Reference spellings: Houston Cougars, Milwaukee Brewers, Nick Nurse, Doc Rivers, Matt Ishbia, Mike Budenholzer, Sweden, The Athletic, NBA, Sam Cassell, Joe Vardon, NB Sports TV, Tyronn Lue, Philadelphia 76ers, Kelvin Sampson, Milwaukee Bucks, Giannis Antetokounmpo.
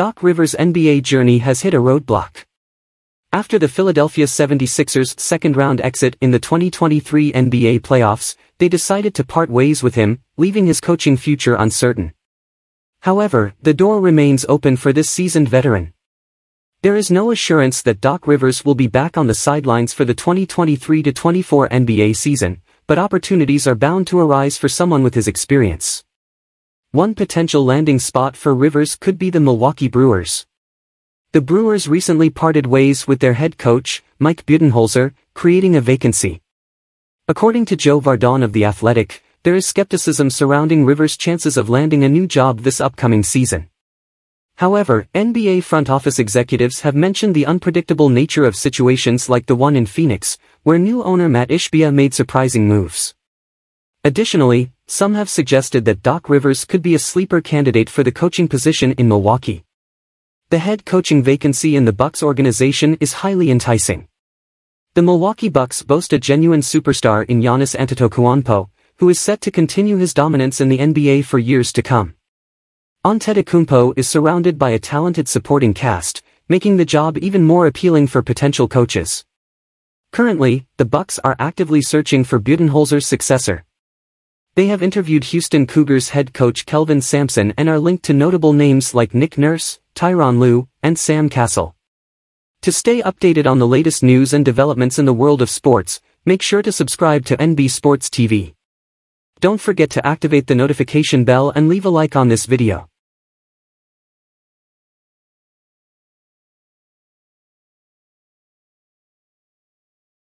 Doc Rivers' NBA journey has hit a roadblock. After the Philadelphia 76ers' second-round exit in the 2023 NBA playoffs, they decided to part ways with him, leaving his coaching future uncertain. However, the door remains open for this seasoned veteran. There is no assurance that Doc Rivers will be back on the sidelines for the 2023-24 NBA season, but opportunities are bound to arise for someone with his experience. One potential landing spot for Rivers could be the Milwaukee Brewers. The Brewers recently parted ways with their head coach, Mike Budenholzer, creating a vacancy. According to Joe Vardon of The Athletic, there is skepticism surrounding Rivers' chances of landing a new job this upcoming season. However, NBA front office executives have mentioned the unpredictable nature of situations like the one in Phoenix, where new owner Matt Ishbia made surprising moves. Additionally, some have suggested that Doc Rivers could be a sleeper candidate for the coaching position in Milwaukee. The head coaching vacancy in the Bucks organization is highly enticing. The Milwaukee Bucks boast a genuine superstar in Giannis Antetokounmpo, who is set to continue his dominance in the NBA for years to come. Antetokounmpo is surrounded by a talented supporting cast, making the job even more appealing for potential coaches. Currently, the Bucks are actively searching for Budenholzer's successor. They have interviewed Houston Cougars head coach Kelvin Sampson and are linked to notable names like Nick Nurse, Tyronn Lue, and Sam Cassell. To stay updated on the latest news and developments in the world of sports, make sure to subscribe to NB Sports TV. Don't forget to activate the notification bell and leave a like on this video.